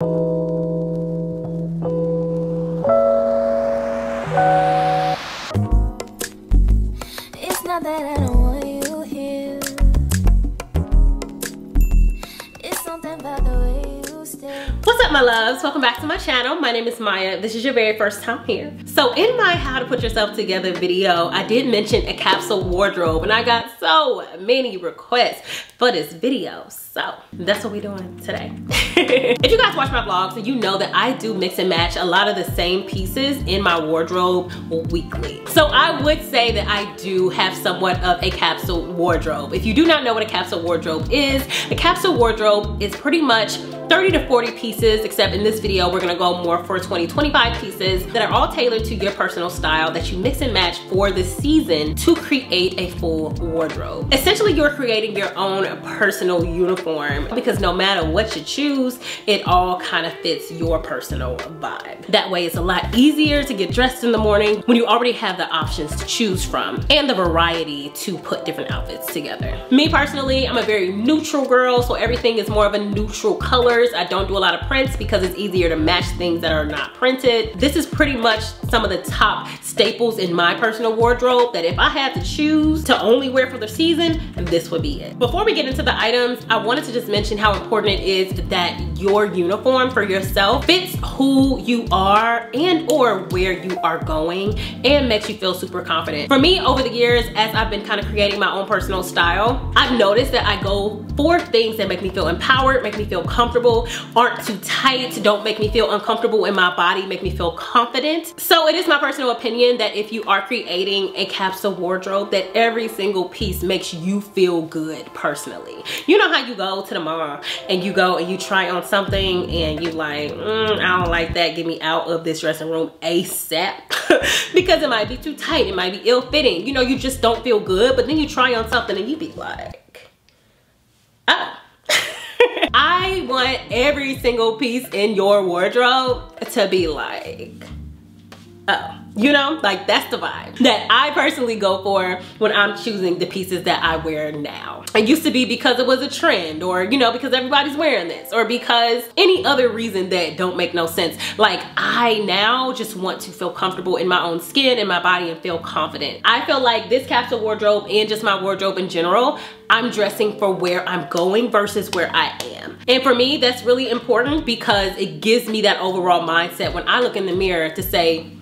It's not that I don't want you here. It's something about the way you stay. What's up, my loves? Welcome back to my channel. My name is Maya. This is your very first time here. So in my how to put yourself together video, I did mention a capsule wardrobe and I got so many requests for this video. So that's what we're doing today. If you guys watch my vlogs, you know that I do mix and match a lot of the same pieces in my wardrobe weekly. So I would say that I do have somewhat of a capsule wardrobe. If you do not know what a capsule wardrobe is pretty much 30 to 40 pieces, except in this video, we're gonna go more for 20, 25 pieces that are all tailored to your personal style that you mix and match for the season to create a full wardrobe. Essentially, you're creating your own personal uniform because no matter what you choose, it all kind of fits your personal vibe. That way, it's a lot easier to get dressed in the morning when you already have the options to choose from and the variety to put different outfits together. Me personally, I'm a very neutral girl, so everything is more of a neutral color. I don't do a lot of prints because it's easier to match things that are not printed. This is pretty much some of the top staples in my personal wardrobe that if I had to choose to only wear for the season, this would be it. Before we get into the items, I wanted to just mention how important it is that your uniform for yourself fits who you are and or where you are going and makes you feel super confident. For me, over the years, as I've been kind of creating my own personal style, I've noticed that I go for things that make me feel empowered, make me feel comfortable, aren't too tight, don't make me feel uncomfortable in my body, make me feel confident. So it is my personal opinion that if you are creating a capsule wardrobe, that every single piece makes you feel good personally. You know how you go to the mall and you go and you try on something and you like, I don't like that, get me out of this dressing room ASAP. Because it might be too tight, it might be ill-fitting, you know, you just don't feel good, but then you try on something and you be like, ah. I want every single piece in your wardrobe to be like, oh, you know, like that's the vibe that I personally go for when I'm choosing the pieces that I wear now. It used to be because it was a trend or, you know, because everybody's wearing this or because any other reason that don't make no sense. Like I now just want to feel comfortable in my own skin and my body and feel confident. I feel like this capsule wardrobe and just my wardrobe in general, I'm dressing for where I'm going versus where I am. And for me, that's really important because it gives me that overall mindset when I look in the mirror to say,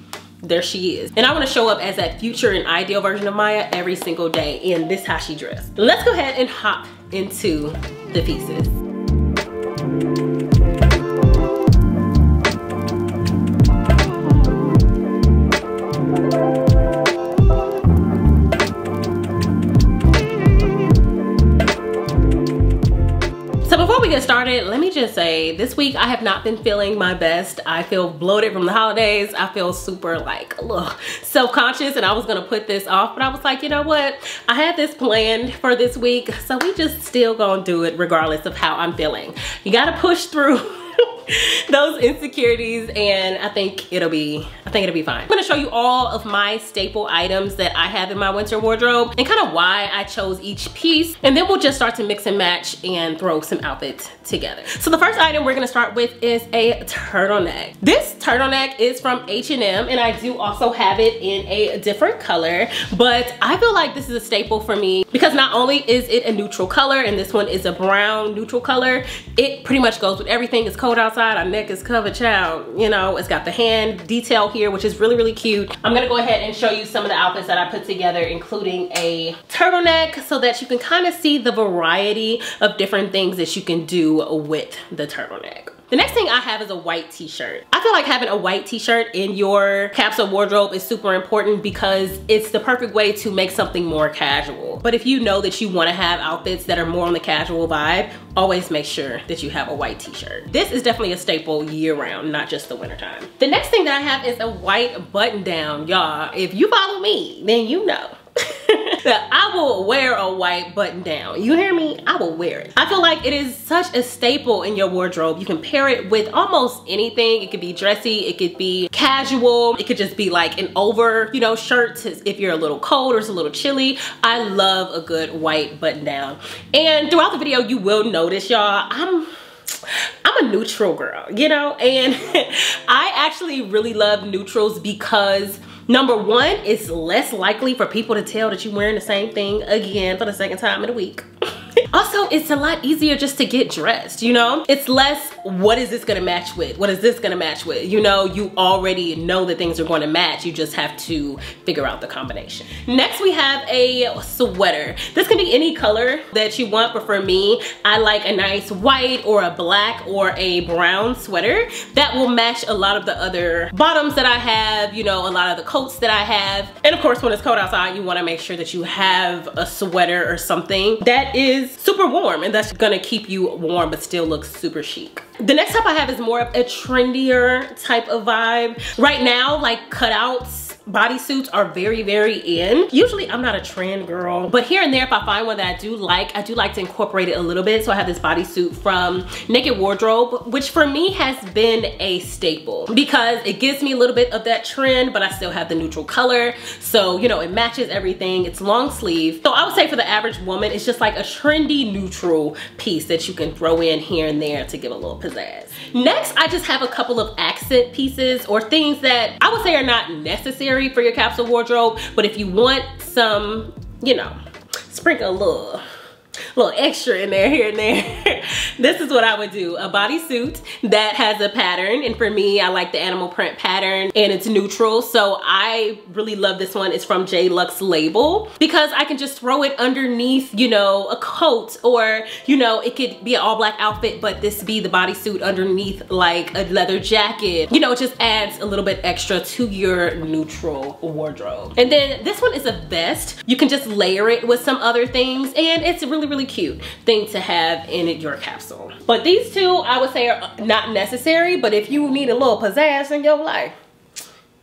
there she is. And I wanna show up as that future and ideal version of Maya every single day. And this is how she dressed. Let's go ahead and hop into the pieces. Started, let me just say this week I have not been feeling my best. I feel bloated from the holidays. I feel super like a little self-conscious and I was gonna put this off, but I was like, you know what, I had this planned for this week, so we just still gonna do it regardless of how I'm feeling. You gotta push through those insecurities and I think it'll be fine. I'm gonna show you all of my staple items that I have in my winter wardrobe and kind of why I chose each piece, and then we'll just start to mix and match and throw some outfits together. So the first item we're gonna start with is a turtleneck. This turtleneck is from H&M and I do also have it in a different color, but I feel like this is a staple for me because not only is it a neutral color, and this one is a brown neutral color, it pretty much goes with everything. It's cold outside, our neck is covered, child, you know. It's got the hand detail here, which is really, really cute. I'm gonna go ahead and show you some of the outfits that I put together, including a turtleneck, so that you can kind of see the variety of different things that you can do with the turtleneck. The next thing I have is a white t-shirt. I feel like having a white t-shirt in your capsule wardrobe is super important because it's the perfect way to make something more casual. But if you know that you wanna have outfits that are more on the casual vibe, always make sure that you have a white t-shirt. This is definitely a staple year round, not just the winter time. The next thing that I have is a white button down, y'all. If you follow me, then you know. That I will wear a white button down. You hear me? I will wear it. I feel like it is such a staple in your wardrobe. You can pair it with almost anything. It could be dressy, it could be casual, it could just be like an over, you know, shirt if you're a little cold or it's a little chilly. I love a good white button down. And throughout the video, you will notice, y'all, I'm I'm a neutral girl, you know, and I actually really love neutrals because number one, it's less likely for people to tell that you're wearing the same thing again for the second time in a week. Also, it's a lot easier just to get dressed, you know? It's less, what is this gonna match with? What is this gonna match with? You know, you already know that things are gonna match. You just have to figure out the combination. Next, we have a sweater. This can be any color that you want, but for me, I like a nice white or a black or a brown sweater that will match a lot of the other bottoms that I have, you know, a lot of the coats that I have. And of course, when it's cold outside, you wanna make sure that you have a sweater or something that is super warm and that's gonna keep you warm but still looks super chic. The next type I have is more of a trendier type of vibe. Right now, like cutouts, bodysuits are very, very in. Usually I'm not a trend girl, but here and there if I find one that I do like to incorporate it a little bit. So I have this bodysuit from Naked Wardrobe, which for me has been a staple because it gives me a little bit of that trend, but I still have the neutral color. So, you know, it matches everything. It's long sleeve. So I would say for the average woman, it's just like a trendy neutral piece that you can throw in here and there to give a little pizzazz. Next, I just have a couple of accent pieces or things that I would say are not necessary for your capsule wardrobe, but if you want some, you know, sprinkle a little extra in there here and there, this is what I would do. A bodysuit that has a pattern, and for me I like the animal print pattern and it's neutral, so I really love this one. It's from JLux Label because I can just throw it underneath, you know, a coat, or you know, it could be an all black outfit but this be the bodysuit underneath like a leather jacket. You know, it just adds a little bit extra to your neutral wardrobe. And then this one is a vest. You can just layer it with some other things and it's really, really cute thing to have in your capsule. But these two I would say are not necessary, but if you need a little pizzazz in your life,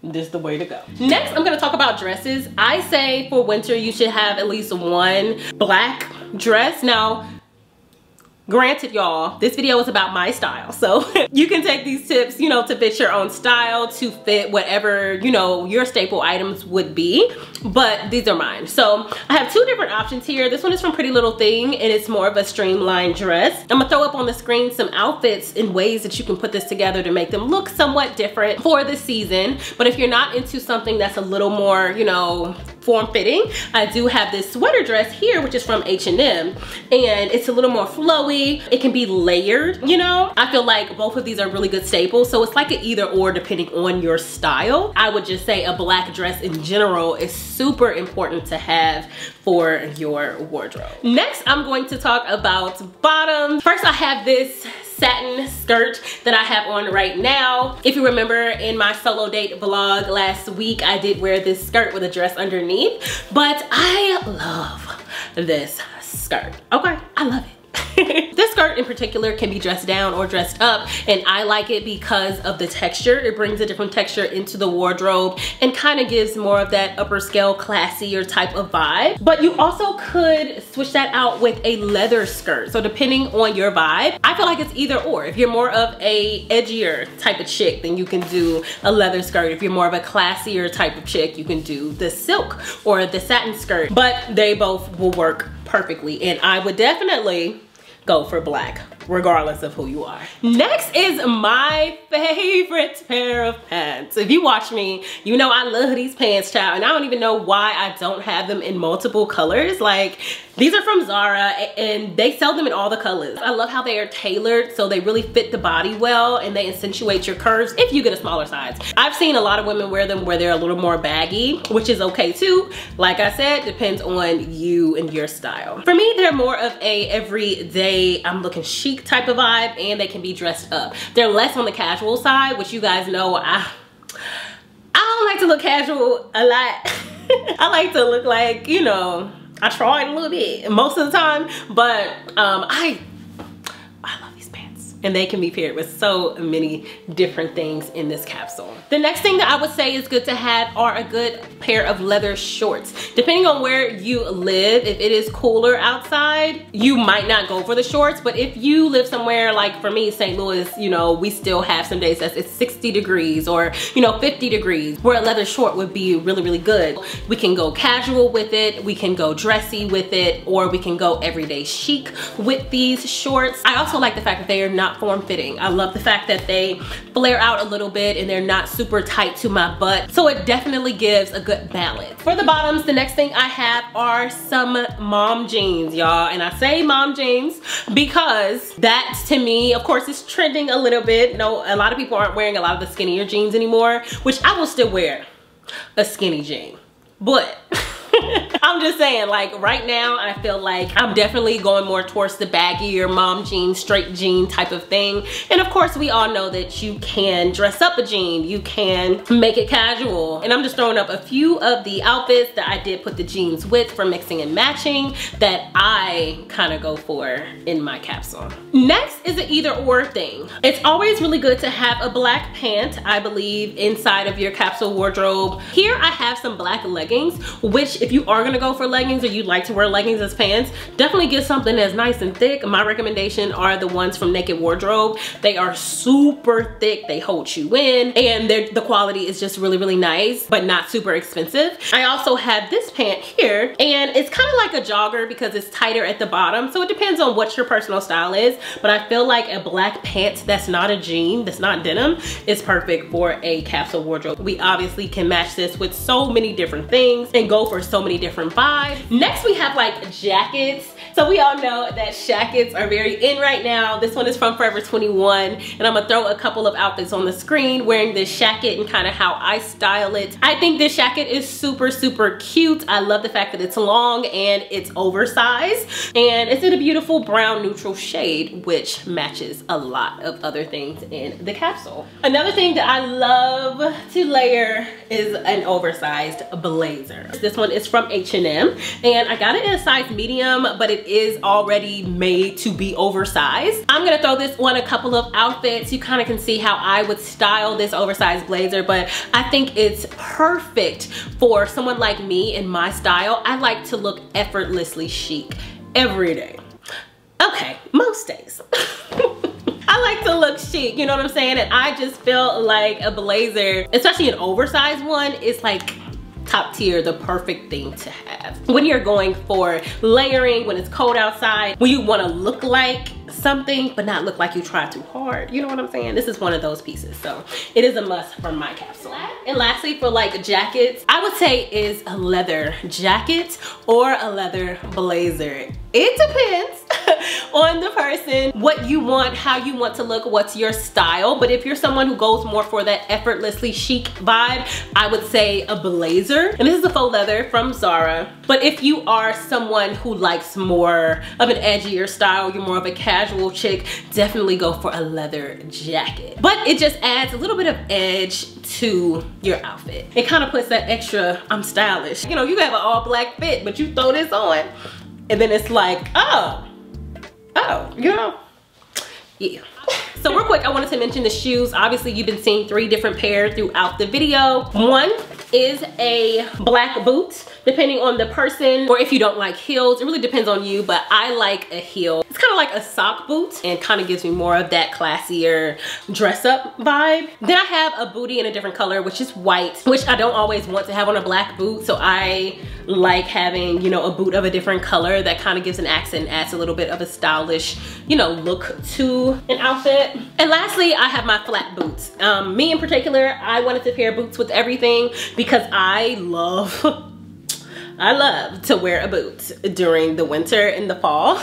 this is the way to go. Next, I'm gonna talk about dresses. I say for winter you should have at least one black dress. Now granted, y'all, this video is about my style, so you can take these tips, you know, to fit your own style, to fit whatever, you know, your staple items would be, but these are mine. So I have two different options here. This one is from Pretty Little Thing and it's more of a streamlined dress. I'm gonna throw up on the screen some outfits and ways that you can put this together to make them look somewhat different for the season. But if you're not into something that's a little more, you know, form-fitting, I do have this sweater dress here, which is from H&M, and it's a little more flowy. It can be layered, you know? I feel like both of these are really good staples, so it's like an either or depending on your style. I would just say a black dress in general is super important to have for your wardrobe. Next, I'm going to talk about bottoms. First, I have this satin skirt that I have on right now. If you remember in my solo date vlog last week, I did wear this skirt with a dress underneath, but I love this skirt. Okay, I love it. This skirt in particular can be dressed down or dressed up, and I like it because of the texture. It brings a different texture into the wardrobe and kind of gives more of that upper scale, classier type of vibe. But you also could switch that out with a leather skirt. So depending on your vibe, I feel like it's either or. If you're more of a edgier type of chick, then you can do a leather skirt. If you're more of a classier type of chick, you can do the silk or the satin skirt. But they both will work perfectly, and I would definitely go for black, regardless of who you are. Next is my favorite pair of pants. If you watch me, you know I love these pants, child, and I don't even know why I don't have them in multiple colors. Like, these are from Zara and they sell them in all the colors. I love how they are tailored so they really fit the body well and they accentuate your curves if you get a smaller size. I've seen a lot of women wear them where they're a little more baggy, which is okay too. Like I said, depends on you and your style. For me, they're more of a everyday, I'm looking chic type of vibe, and they can be dressed up. They're less on the casual side, which you guys know I don't like to look casual a lot. I like to look like, you know, I try a little bit most of the time, but I love these pants, and they can be paired with so many different things in this capsule. The next thing that I would say is good to have are a good pair of leather shorts. Depending on where you live, if it is cooler outside, you might not go for the shorts, but if you live somewhere like, for me, St. Louis, you know, we still have some days that it's 60 degrees or, you know, 50 degrees, where a leather short would be really, really good. We can go casual with it, we can go dressy with it, or we can go everyday chic with these shorts. I also like the fact that they are not not form-fitting. I love the fact that they flare out a little bit and they're not super tight to my butt. So it definitely gives a good balance. For the bottoms, the next thing I have are some mom jeans, y'all. And I say mom jeans because that, to me, of course, is trending a little bit. You know, a lot of people aren't wearing a lot of the skinnier jeans anymore, which I will still wear a skinny jean. But I'm just saying, like, right now I feel like I'm definitely going more towards the baggier mom jean, straight jean type of thing. And of course we all know that you can dress up a jean, you can make it casual. And I'm just throwing up a few of the outfits that I did put the jeans with for mixing and matching that I kind of go for in my capsule. Next is an either or thing. It's always really good to have a black pant, I believe, inside of your capsule wardrobe. Here I have some black leggings, which if you are gonna go for leggings or you'd like to wear leggings as pants, definitely get something that's nice and thick. My recommendation are the ones from Naked Wardrobe. They are super thick, they hold you in, and the quality is just really, really nice, but not super expensive. I also have this pant here, and it's kind of like a jogger because it's tighter at the bottom, so it depends on what your personal style is, but I feel like a black pant that's not a jean, that's not denim, is perfect for a capsule wardrobe. We obviously can match this with so many different things and go for so many different vibes. Next we have like jackets. So we all know that shackets are very in right now. This one is from Forever 21, and I'm gonna throw a couple of outfits on the screen wearing this shacket and kind of how I style it. I think this shacket is super, super cute. I love the fact that it's long and it's oversized, and it's in a beautiful brown neutral shade, which matches a lot of other things in the capsule. Another thing that I love to layer is an oversized blazer. This one is from H&M, and I got it in a size medium, but it is already made to be oversized. I'm gonna throw this on a couple of outfits. You kind of can see how I would style this oversized blazer, but I think it's perfect for someone like me in my style. I like to look effortlessly chic every day. Okay, most days. I like to look chic, you know what I'm saying? And I just feel like a blazer, especially an oversized one, is like top tier, the perfect thing to have. When you're going for layering, when it's cold outside, when you wanna look like something, but not look like you try too hard. You know what I'm saying? This is one of those pieces. So it is a must for my capsule. And lastly, for like jackets, I would say is a leather jacket or a leather blazer. It depends on the person, what you want, how you want to look, what's your style. But if you're someone who goes more for that effortlessly chic vibe, I would say a blazer. And this is a faux leather from Zara. But if you are someone who likes more of an edgier style, you're more of a casual chick, definitely go for a leather jacket. But it just adds a little bit of edge to your outfit. It kind of puts that extra, I'm stylish. You know, you have an all black fit, but you throw this on, and then it's like, oh, you know, yeah. So real quick, I wanted to mention the shoes. Obviously, you've been seeing three different pairs throughout the video. One is a black boot, depending on the person, or if you don't like heels, it really depends on you, but I like a heel. It's kind of like a sock boot and kind of gives me more of that classier dress up vibe. Then I have a bootie in a different color, which is white, which I don't always want to have on a black boot. So I like having, you know, a boot of a different color that kind of gives an accent, adds a little bit of a stylish, you know, look to an outfit. And lastly, I have my flat boots. Me in particular, I wanted to pair boots with everything because I love to wear a boot during the winter and the fall.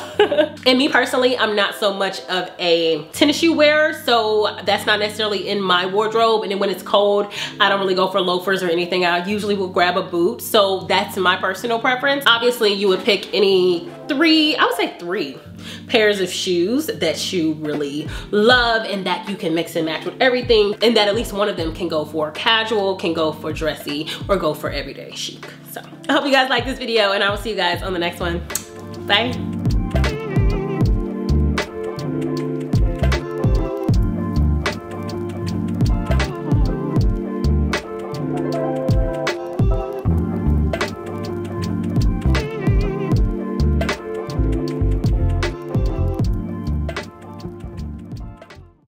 And me personally, I'm not so much of a tennis shoe wearer, so that's not necessarily in my wardrobe. And then when it's cold, I don't really go for loafers or anything. I usually will grab a boot, so that's my personal preference. Obviously, you would pick any three, I would say three pairs of shoes that you really love and that you can mix and match with everything, and that at least one of them can go for casual, can go for dressy, or go for everyday chic. So I hope you guys like this video, and I will see you guys on the next one. Bye.